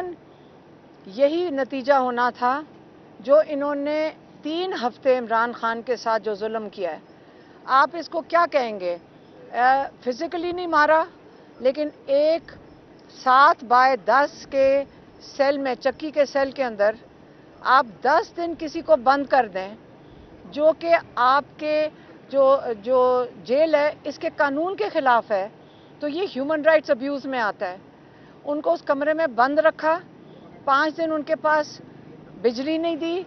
यकीनन यही नतीजा होना था जो इन्होंने 3 हफ्ते इमरान खान के साथ जो जुल्म किया है। आप इसको क्या कहेंगे, फिज़िकली नहीं मारा लेकिन एक 7x10 के सेल में, चक्की के सेल के अंदर आप 10 दिन किसी को बंद कर दें, जो कि आपके जो जेल है इसके कानून के ख़िलाफ़ है, तो ये ह्यूमन राइट्स अब्यूज़ में आता है। उनको उस कमरे में बंद रखा, 5 दिन उनके पास बिजली नहीं दी,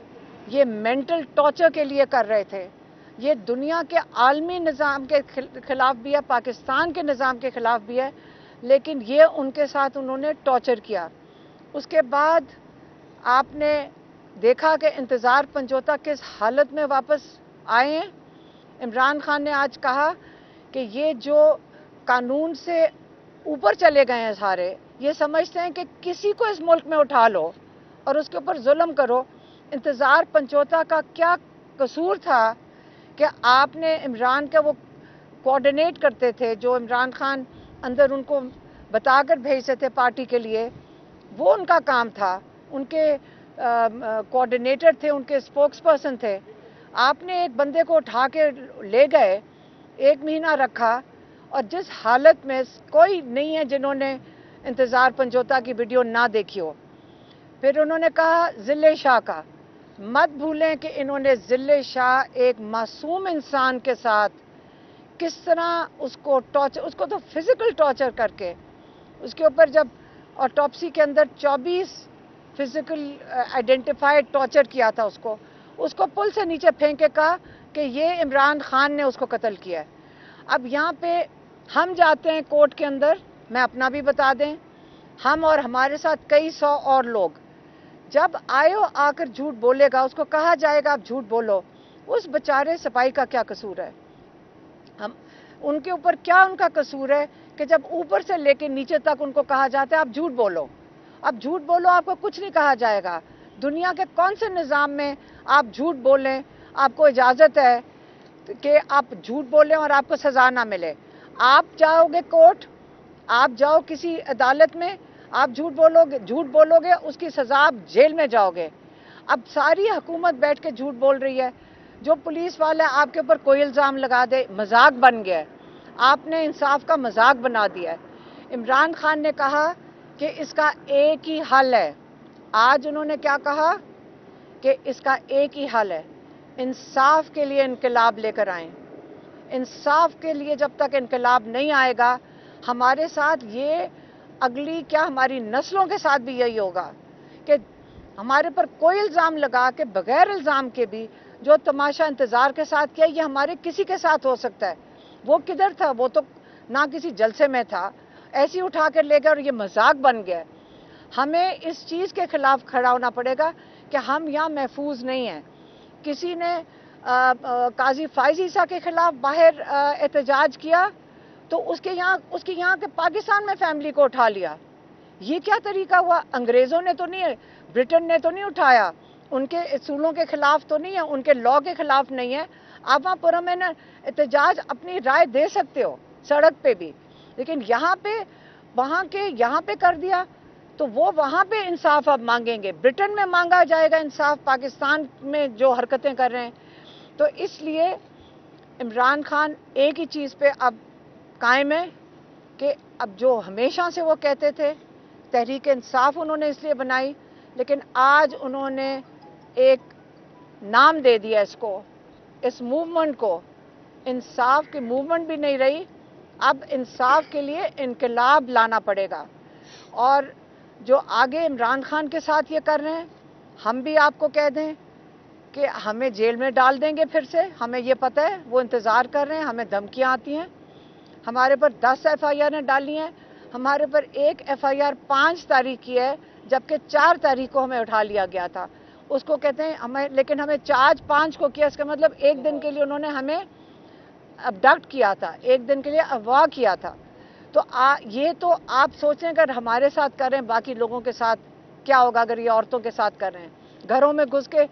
ये मेंटल टॉर्चर के लिए कर रहे थे। ये दुनिया के आलमी निज़ाम के ख़िलाफ़ भी है, पाकिस्तान के निज़ाम के ख़िलाफ़ भी है, लेकिन ये उनके साथ उन्होंने टॉर्चर किया। उसके बाद आपने देखा कि इंतज़ार पंजोता किस हालत में वापस आए हैं। इमरान खान ने आज कहा कि ये जो कानून से ऊपर चले गए हैं सारे, ये समझते हैं कि किसी को इस मुल्क में उठा लो और उसके ऊपर जुल्म करो। इंतज़ार पंजोता का क्या कसूर था कि आपने इमरान का, वो कोऑर्डिनेट करते थे, जो इमरान खान अंदर उनको बताकर भेजते थे पार्टी के लिए, वो उनका काम था, उनके कोऑर्डिनेटर थे, उनके स्पोक्स पर्सन थे। आपने एक बंदे को उठा के ले गए, 1 महीना रखा, और जिस हालत में, कोई नहीं है जिन्होंने इंतज़ार पंजोता की वीडियो ना देखी हो। फिर उन्होंने कहा जिले शाह का, मत भूलें कि इन्होंने जिले शाह एक मासूम इंसान के साथ किस तरह उसको टॉर्चर, उसको तो फिज़िकल टॉर्चर करके, उसके ऊपर जब ऑटोप्सी के अंदर 24 फिज़िकल आइडेंटिफाइड टॉर्चर किया था, उसको पुल से नीचे फेंक के कहा कि ये इमरान खान ने उसको कत्ल किया है। अब यहाँ पे हम जाते हैं कोर्ट के अंदर, मैं अपना भी बता दें, हम और हमारे साथ कई 100 और लोग, जब आयो आकर झूठ बोलेगा उसको कहा जाएगा आप झूठ बोलो। उस बेचारे सिपाही का क्या कसूर है, हम उनके ऊपर क्या उनका कसूर है कि जब ऊपर से लेके नीचे तक उनको कहा जाता है आप झूठ बोलो, आप झूठ बोलो, आपको कुछ नहीं कहा जाएगा। दुनिया के कौन से निज़ाम में आप झूठ बोलें, आपको इजाज़त है कि आप झूठ बोलें और आपको सज़ा ना मिले। आप जाओगे कोर्ट, आप जाओ किसी अदालत में, आप झूठ बोलोगे उसकी सज़ा, आप जेल में जाओगे। अब सारी हुकूमत बैठ के झूठ बोल रही है, जो पुलिस वाला है आपके ऊपर कोई इल्ज़ाम लगा दे, मजाक बन गया है, आपने इंसाफ का मजाक बना दिया है। इमरान खान ने कहा कि इसका एक ही हल है, आज उन्होंने क्या कहा कि इसका एक ही हल है, इंसाफ के लिए इनकलाब लेकर आएं। इंसाफ के लिए जब तक इनकलाब नहीं आएगा हमारे साथ ये अगली क्या हमारी नस्लों के साथ भी यही होगा कि हमारे पर कोई इल्ज़ाम लगा के बग़ैर इल्ज़ाम के भी जो तमाशा इंतज़ार के साथ किया, ये हमारे किसी के साथ हो सकता है। वो किधर था, वो तो ना किसी जलसे में था, ऐसे ही उठा कर ले गया और ये मजाक बन गया। हमें इस चीज़ के ख़िलाफ़ खड़ा होना पड़ेगा कि हम यहाँ महफूज नहीं हैं। किसी ने काजी फैयज़ के ख़िलाफ़ बाहर एहतजाज किया तो उसके यहाँ के पाकिस्तान में फैमिली को उठा लिया। ये क्या तरीका हुआ, अंग्रेज़ों ने तो नहीं, ब्रिटेन ने तो नहीं उठाया, उनके असूलों के ख़िलाफ़ तो नहीं है, उनके लॉ के ख़िलाफ़ नहीं है। आप वहाँ पर हमें एहतजाज अपनी राय दे सकते हो सड़क पे भी, लेकिन यहाँ पे यहाँ पे कर दिया तो वो वहाँ पे इंसाफ अब मांगेंगे, ब्रिटेन में मांगा जाएगा इंसाफ, पाकिस्तान में जो हरकतें कर रहे हैं। तो इसलिए इमरान खान एक ही चीज़ पे अब कायम है कि अब जो हमेशा से वो कहते थे तहरीक इंसाफ उन्होंने इसलिए बनाई, लेकिन आज उन्होंने एक नाम दे दिया इसको, इस मूवमेंट को, इंसाफ की मूवमेंट भी नहीं रही, अब इंसाफ के लिए इनकलाब लाना पड़ेगा। और जो आगे इमरान खान के साथ ये कर रहे हैं, हम भी आपको कह दें कि हमें जेल में डाल देंगे फिर से, हमें ये पता है, वो इंतज़ार कर रहे हैं। हमें धमकियाँ आती हैं, हमारे पर 10 FIR ने डाली हैं, हमारे पर एक FIR 5 तारीख की है, जबकि 4 तारीख को हमें उठा लिया गया था, उसको कहते हैं हमें, लेकिन हमें चार्ज 5 को किया। इसका मतलब एक दिन के लिए उन्होंने हमें अबडक्ट किया था, एक दिन के लिए अगवा किया था। तो ये तो आप सोचें अगर हमारे साथ कर रहे हैं, बाकी लोगों के साथ क्या होगा अगर ये औरतों के साथ कर रहे हैं। घरों में घुस के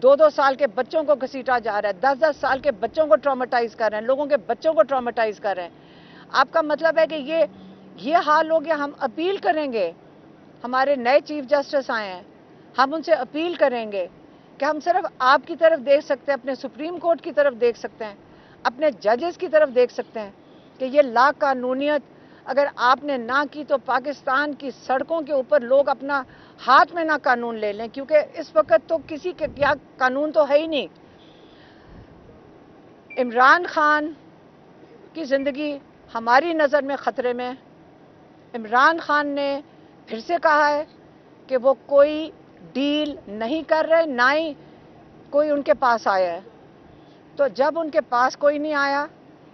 2-2 साल के बच्चों को घसीटा जा रहा है, 10-10 साल के बच्चों को ट्रॉमेटाइज कर रहे हैं, लोगों के बच्चों को ट्रॉमेटाइज कर रहे हैं। आपका मतलब है कि ये हाल हो गया। हम अपील करेंगे हमारे नए चीफ जस्टिस आए हैं, हम उनसे अपील करेंगे कि हम सिर्फ आपकी तरफ देख सकते हैं, अपने सुप्रीम कोर्ट की तरफ देख सकते हैं, अपने जजेस की तरफ देख सकते हैं कि ये लाकानूनियत अगर आपने ना की तो पाकिस्तान की सड़कों के ऊपर लोग अपना हाथ में ना कानून ले लें, क्योंकि इस वक्त तो किसी के क्या कानून तो है ही नहीं। इमरान खान की ज़िंदगी हमारी नज़र में ख़तरे में। इमरान खान ने फिर से कहा है कि वो कोई डील नहीं कर रहे, ना ही कोई उनके पास आया है। तो जब उनके पास कोई नहीं आया,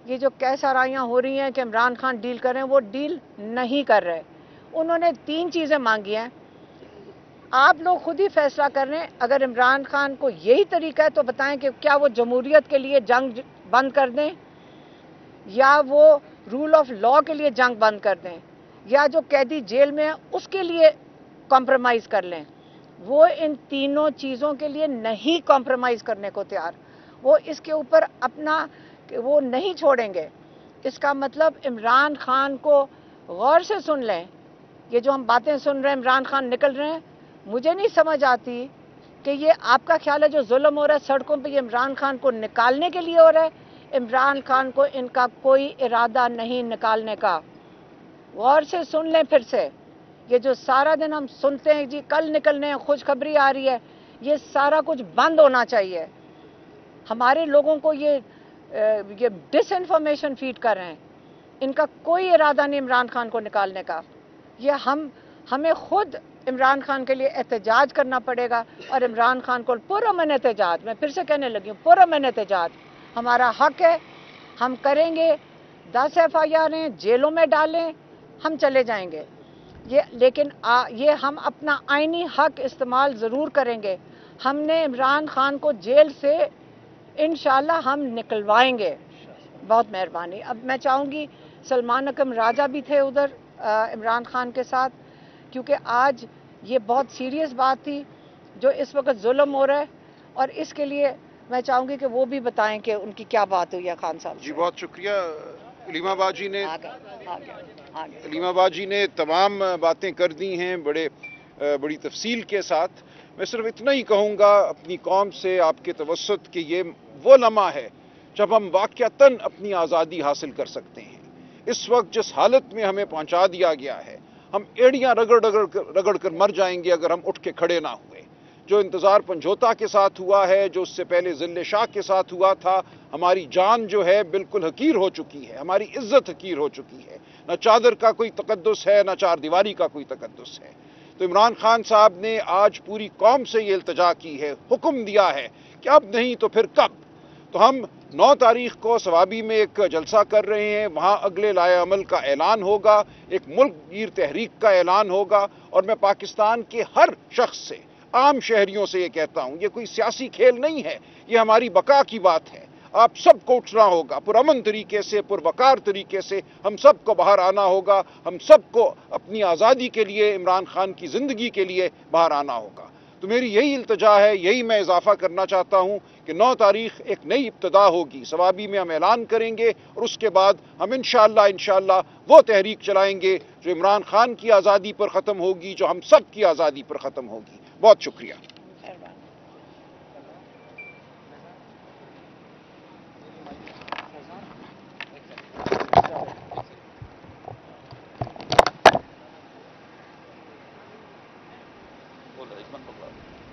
ये जो कह सराहियाँ हो रही हैं कि इमरान खान डील कर रहे हैं, वो डील नहीं कर रहे। उन्होंने 3 चीज़ें मांगी हैं, आप लोग खुद ही फैसला कर रहे हैं। अगर इमरान खान को यही तरीका है तो बताएं कि क्या वो जमहूरियत के लिए जंग बंद कर दें, या वो रूल ऑफ लॉ के लिए जंग बंद कर दें, या जो कैदी जेल में है उसके लिए कॉम्प्रोमाइज़ कर लें। वो इन 3 चीज़ों के लिए नहीं कॉम्प्रोमाइज़ करने को तैयार, वो इसके ऊपर अपना वो नहीं छोड़ेंगे। इसका मतलब इमरान खान को गौर से सुन लें। ये जो हम बातें सुन रहे हैं, इमरान खान निकल रहे हैं, मुझे नहीं समझ आती कि ये आपका ख्याल है जो जुल्म हो रहा है सड़कों पे, ये इमरान खान को निकालने के लिए हो रहा है। इमरान खान को इनका कोई इरादा नहीं निकालने का। गौर से सुन लें फिर से। ये जो सारा दिन हम सुनते हैं जी कल निकलने हैं, खुशखबरी आ रही है, ये सारा कुछ बंद होना चाहिए। हमारे लोगों को ये डिसइंफॉर्मेशन फीड कर रहे हैं। इनका कोई इरादा नहीं इमरान खान को निकालने का। ये हमें खुद इमरान खान के लिए एहतजाज करना पड़ेगा, और इमरान खान को पुरअमन एहतजाज, मैं फिर से कहने लगी हूँ, पुरअमन एहतजाज हमारा हक है, हम करेंगे। 10 FIR हैं, जेलों में डालें, हम चले जाएंगे ये, लेकिन ये हम अपना आईनी हक इस्तेमाल ज़रूर करेंगे। हमने इमरान खान को जेल से इंशाल्लाह हम निकलवाएंगे, बहुत मेहरबानी। अब मैं चाहूँगी सलमान अकरम राजा भी थे उधर इमरान खान के साथ, क्योंकि आज ये बहुत सीरियस बात थी जो इस वक्त जुल्म हो रहा है, और इसके लिए मैं चाहूँगी कि वो भी बताएं कि उनकी क्या बात हुई है खान साहब जी। बहुत शुक्रिया। अलीमा बाजी ने तमाम बातें कर दी हैं बड़ी तफसील के साथ। मैं सिर्फ इतना ही कहूँगा अपनी कौम से आपके तवसत कि ये वो लम्हा है जब हम वाक़तन अपनी आज़ादी हासिल कर सकते हैं। इस वक्त जिस हालत में हमें पहुँचा दिया गया है, हम एड़ियाँ रगड़ कर मर जाएंगे अगर हम उठ के खड़े ना हुए। जो इंतज़ार पंजोता के साथ हुआ है, जो उससे पहले जिल्ले शाह के साथ हुआ था, हमारी जान जो है बिल्कुल हकीर हो चुकी है, हमारी इज्जत हकीर हो चुकी है। ना चादर का कोई तकद्दुस है, ना चारदीवारी का कोई तकद्दुस है। तो इमरान खान साहब ने आज पूरी कौम से ये इल्तजा की है, हुक्म दिया है कि अब नहीं तो फिर कब। तो हम 9 तारीख को सवाबी में एक जलसा कर रहे हैं, वहाँ अगले लाए अमल का ऐलान होगा, एक मुल्कगीर तहरीक का ऐलान होगा। और मैं पाकिस्तान के हर शख्स से, आम शहरियों से ये कहता हूँ, ये कोई सियासी खेल नहीं है, ये हमारी बका की बात है। आप सबको उठना होगा, पुरअमन तरीके से, पुरवकार तरीके से हम सबको बाहर आना होगा, हम सबको अपनी आज़ादी के लिए, इमरान खान की ज़िंदगी के लिए बाहर आना होगा। तो मेरी यही इल्तजा है, यही मैं इजाफा करना चाहता हूँ कि 9 तारीख एक नई इब्तदा होगी, सवाबी में हम ऐलान करेंगे, और उसके बाद हम इंशाअल्लाह वो तहरीक चलाएंगे जो इमरान खान की आज़ादी पर ख़त्म होगी, जो हम सब की आज़ादी पर ख़त्म होगी। बहुत शुक्रिया। Well, it's not